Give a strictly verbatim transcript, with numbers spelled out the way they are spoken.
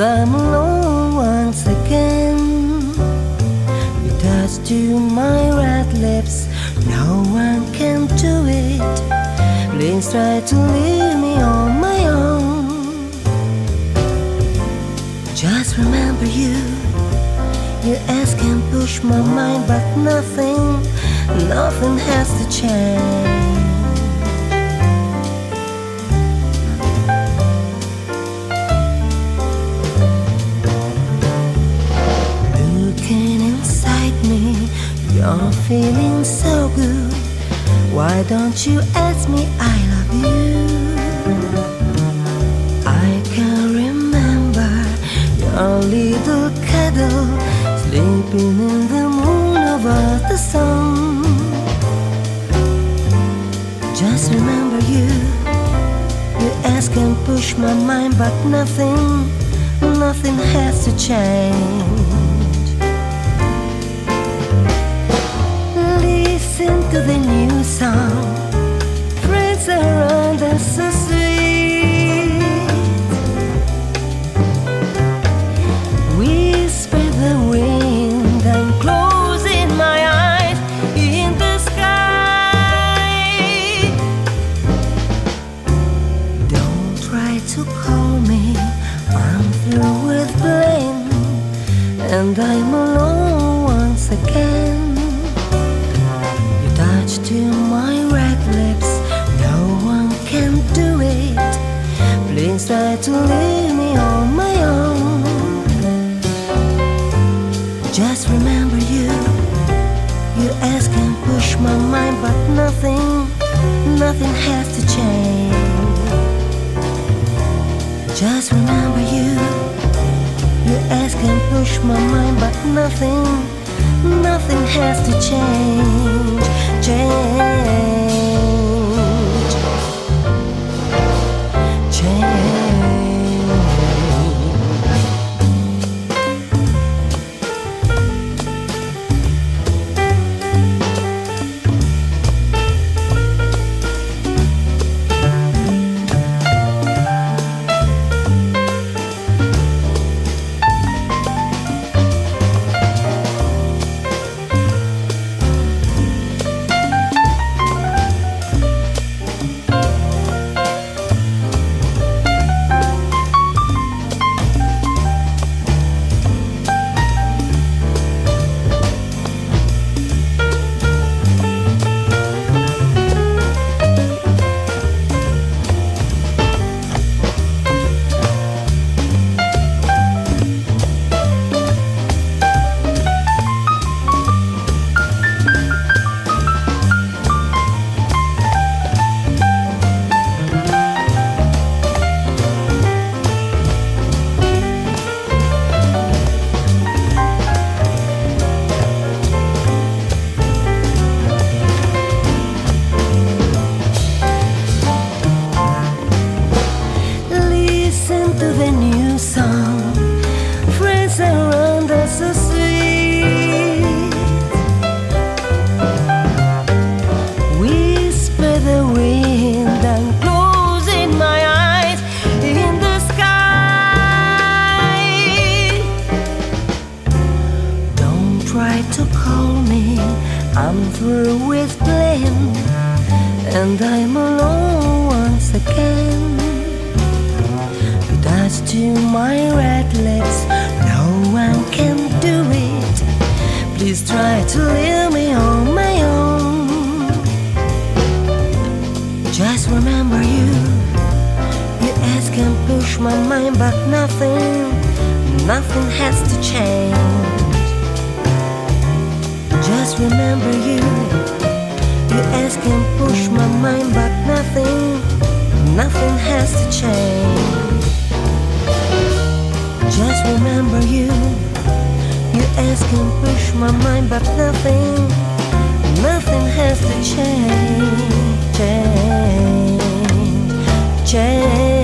and I'm alone once again. You touch to my red lips, no one can do it. Please try to leave me on my own. Just remember you. You ask and push my mind, but nothing, nothing has to change. You're feeling so good. Why don't you ask me I love you? I can remember your little cuddle, sleeping in the moon over the sun. Just remember you. You ask and push my mind, but nothing, nothing has to change. Listen to the new song. Friends around us so sweet. Whisper the wind and closing my eyes in the sky. Don't try to call me. I'm through with blame, and I'm alone once again. To my red lips, no one can do it. Please try to leave me on my own. Just remember you. You ask and push my mind, but nothing, nothing has to change. Just remember you. You ask and push my mind, but nothing, nothing has to change. Change, to call me. I'm through with blame, and I'm alone once again. You touch to my red lips, no one can do it. Please try to leave me on my own. Just remember you. You ask and push my mind, but nothing, nothing has to change. Just remember you. You ask and push my mind, but nothing, nothing has to change. Just remember you. You ask and push my mind, but nothing, nothing has to change. Change, change.